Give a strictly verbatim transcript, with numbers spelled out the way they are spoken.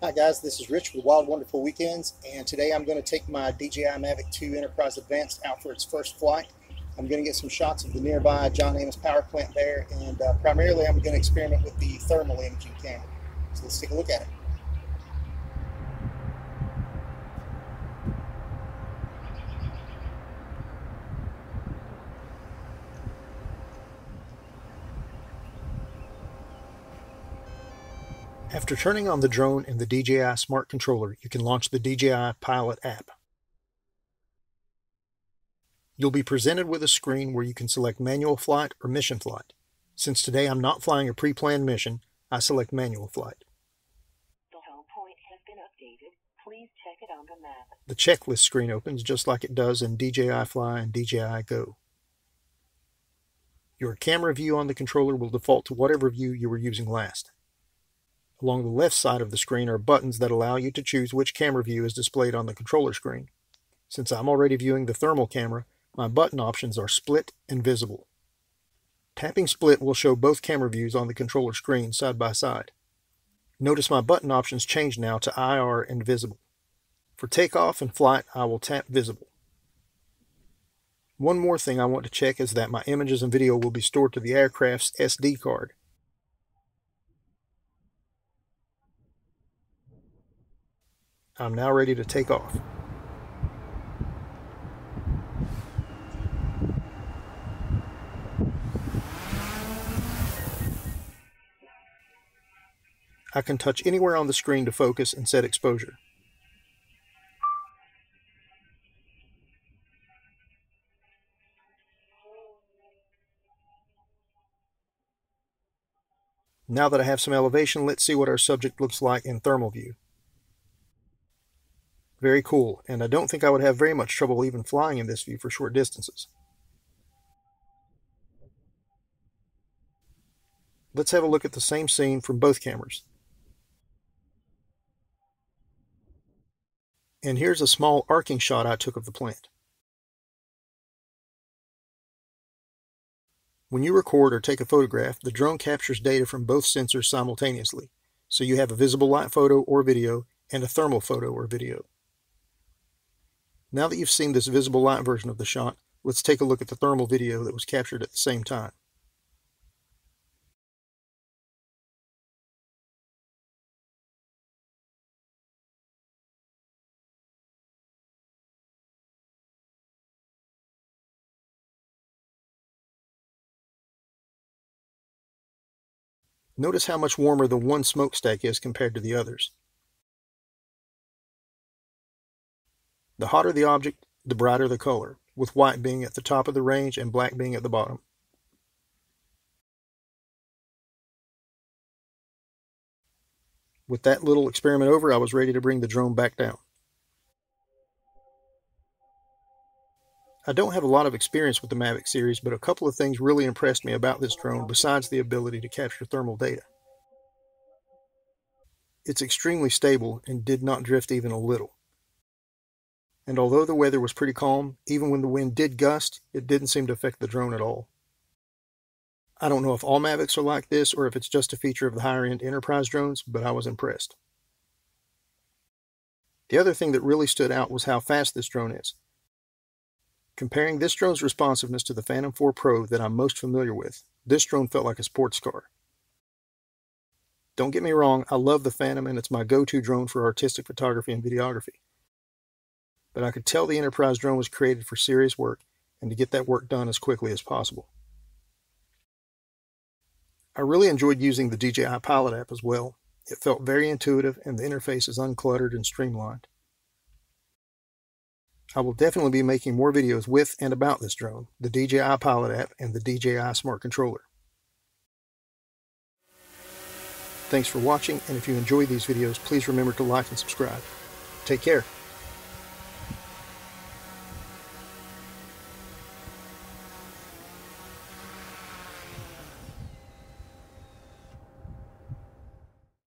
Hi guys, this is Rich with Wild Wonderful Weekends, and today I'm going to take my D J I Mavic two Enterprise Advanced out for its first flight. I'm going to get some shots of the nearby John Amos power plant there, and uh, primarily I'm going to experiment with the thermal imaging camera. So let's take a look at it. After turning on the drone and the D J I Smart Controller, you can launch the D J I Pilot app. You'll be presented with a screen where you can select manual flight or mission flight. Since today I'm not flying a pre-planned mission, I select manual flight. The home point has been updated. Please check it on the map. The checklist screen opens just like it does in D J I Fly and D J I Go. Your camera view on the controller will default to whatever view you were using last. Along the left side of the screen are buttons that allow you to choose which camera view is displayed on the controller screen. Since I'm already viewing the thermal camera, my button options are split and visible. Tapping split will show both camera views on the controller screen side by side. Notice my button options change now to I R and visible. For takeoff and flight, I will tap visible. One more thing I want to check is that my images and video will be stored to the aircraft's S D card. I'm now ready to take off. I can touch anywhere on the screen to focus and set exposure. Now that I have some elevation, let's see what our subject looks like in thermal view. Very cool, and I don't think I would have very much trouble even flying in this view for short distances. Let's have a look at the same scene from both cameras. And here's a small arcing shot I took of the plant. When you record or take a photograph, the drone captures data from both sensors simultaneously, so you have a visible light photo or video and a thermal photo or video. Now that you've seen this visible light version of the shot, let's take a look at the thermal video that was captured at the same time. Notice how much warmer the one smokestack is compared to the others. The hotter the object, the brighter the color, with white being at the top of the range and black being at the bottom. With that little experiment over, I was ready to bring the drone back down. I don't have a lot of experience with the Mavic series, but a couple of things really impressed me about this drone besides the ability to capture thermal data. It's extremely stable and did not drift even a little. And although the weather was pretty calm, even when the wind did gust, it didn't seem to affect the drone at all. I don't know if all Mavics are like this or if it's just a feature of the higher-end enterprise drones, but I was impressed. The other thing that really stood out was how fast this drone is. Comparing this drone's responsiveness to the Phantom four Pro that I'm most familiar with, this drone felt like a sports car. Don't get me wrong, I love the Phantom and it's my go-to drone for artistic photography and videography. But I could tell the Enterprise drone was created for serious work and to get that work done as quickly as possible. I really enjoyed using the D J I Pilot app as well. It felt very intuitive and the interface is uncluttered and streamlined. I will definitely be making more videos with and about this drone, the D J I Pilot app, and the D J I Smart Controller. Thanks for watching, and if you enjoy these videos, please remember to like and subscribe. Take care.